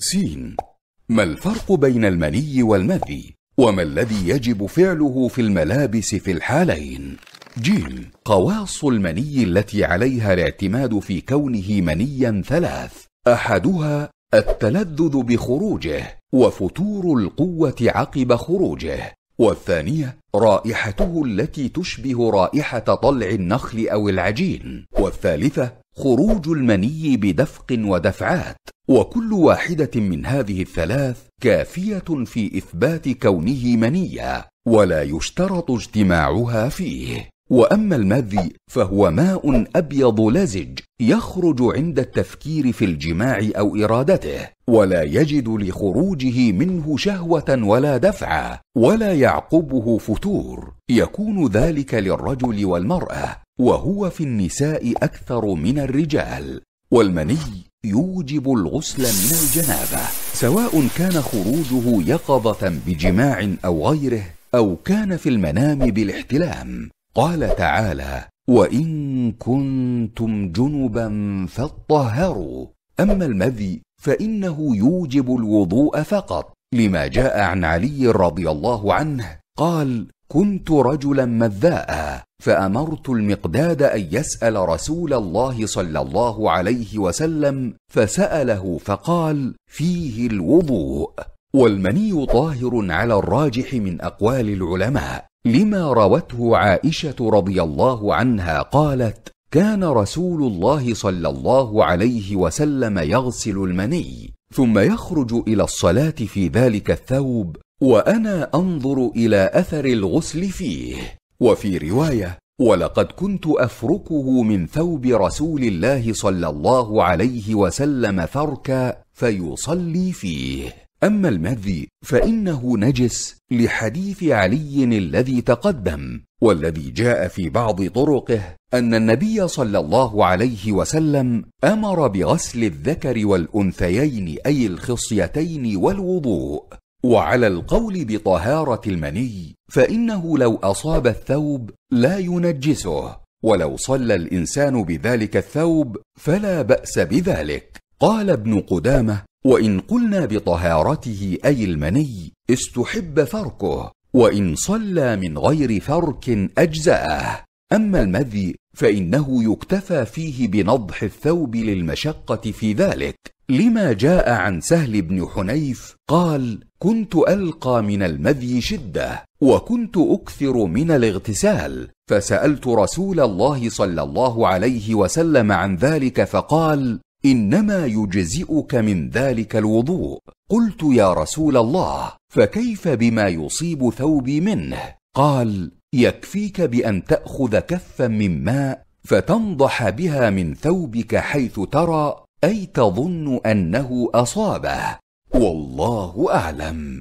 س. ما الفرق بين المني والمذي؟ وما الذي يجب فعله في الملابس في الحالين؟ ج. خواص المني التي عليها الاعتماد في كونه منيا ثلاث، أحدها التلذذ بخروجه وفتور القوة عقب خروجه، والثانية رائحته التي تشبه رائحة طلع النخل أو العجين، والثالثة خروج المني بدفق ودفعات، وكل واحدة من هذه الثلاث كافية في إثبات كونه منيا ولا يشترط اجتماعها فيه. وأما المذي فهو ماء أبيض لزج يخرج عند التفكير في الجماع أو إرادته، ولا يجد لخروجه منه شهوة ولا دفعة ولا يعقبه فتور، يكون ذلك للرجل والمرأة، وهو في النساء أكثر من الرجال. والمني يوجب الغسل من الجنابة، سواء كان خروجه يقظة بجماع أو غيره، أو كان في المنام بالاحتلام. قال تعالى: وإن كنتم جنبا فاطهروا. أما المذي فإنه يوجب الوضوء فقط، لما جاء عن علي رضي الله عنه قال: كنت رجلا مذاء فأمرت المقداد أن يسأل رسول الله صلى الله عليه وسلم فسأله فقال: فيه الوضوء. والمني طاهر على الراجح من أقوال العلماء، لما روته عائشة رضي الله عنها قالت: كان رسول الله صلى الله عليه وسلم يغسل المني ثم يخرج إلى الصلاة في ذلك الثوب، وأنا أنظر إلى أثر الغسل فيه. وفي رواية: ولقد كنت أفركه من ثوب رسول الله صلى الله عليه وسلم فركا فيصلي فيه. أما المذي فإنه نجس لحديث علي الذي تقدم، والذي جاء في بعض طرقه أن النبي صلى الله عليه وسلم أمر بغسل الذكر والأنثيين أي الخصيتين والوضوء. وعلى القول بطهارة المني فإنه لو أصاب الثوب لا ينجسه، ولو صلى الإنسان بذلك الثوب فلا بأس بذلك. قال ابن قدامة: وإن قلنا بطهارته أي المني استحب فركه، وإن صلى من غير فرك أجزأه. أما المذي فإنه يكتفى فيه بنضح الثوب للمشقة في ذلك، لما جاء عن سهل بن حنيف قال: كنت ألقى من المذي شدة، وكنت أكثر من الاغتسال، فسألت رسول الله صلى الله عليه وسلم عن ذلك فقال: إنما يجزئك من ذلك الوضوء. قلت: يا رسول الله، فكيف بما يصيب ثوبي منه؟ قال: يكفيك بأن تأخذ كفا من ماء فتنضح بها من ثوبك حيث ترى، أي تظن أنه أصابه. والله أعلم.